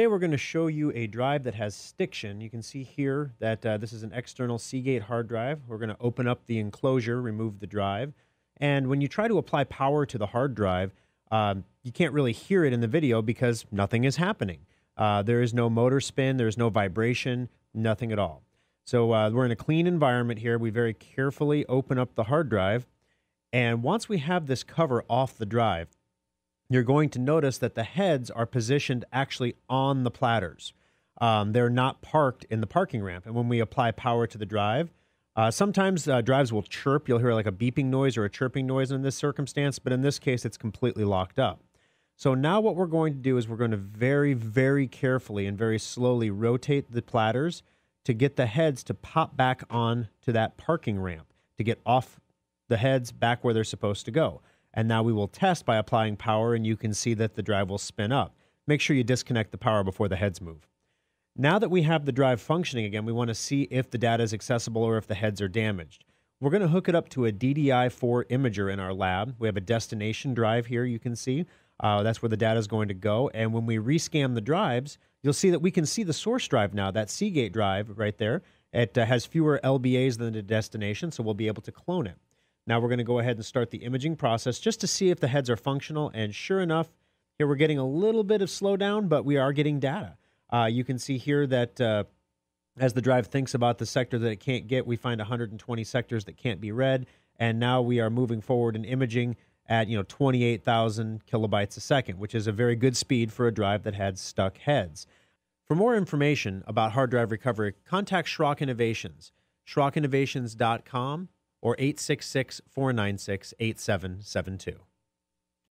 Today we're going to show you a drive that has stiction. You can see here that this is an external Seagate hard drive. We're going to open up the enclosure, remove the drive. And when you try to apply power to the hard drive, you can't really hear it in the video because nothing is happening. There is no motor spin, there is no vibration, nothing at all. So we're in a clean environment here. We very carefully open up the hard drive. And once we have this cover off the drive, you're going to notice that the heads are positioned actually on the platters. They're not parked in the parking ramp. And when we apply power to the drive, sometimes drives will chirp. You'll hear like a beeping noise or a chirping noise in this circumstance, but in this case, it's completely locked up. So now what we're going to do is we're going to very, very carefully and very slowly rotate the platters to get the heads to pop back on to that parking ramp, to get off the heads back where they're supposed to go. And now we will test by applying power, and you can see that the drive will spin up. Make sure you disconnect the power before the heads move. Now that we have the drive functioning again, we want to see if the data is accessible or if the heads are damaged. We're going to hook it up to a DDI4 imager in our lab. We have a destination drive here, you can see. That's where the data is going to go. And when we rescan the drives, you'll see that we can see the source drive now, that Seagate drive right there. It has fewer LBAs than the destination, so we'll be able to clone it. Now we're going to go ahead and start the imaging process just to see if the heads are functional. And sure enough, here we're getting a little bit of slowdown, but we are getting data. You can see here that as the drive thinks about the sector that it can't get, we find 120 sectors that can't be read. And now we are moving forward in imaging at 28,000 kilobytes a second, which is a very good speed for a drive that had stuck heads. For more information about hard drive recovery, contact Schrock Innovations, schrockinnovations.com. or 866-496-8772.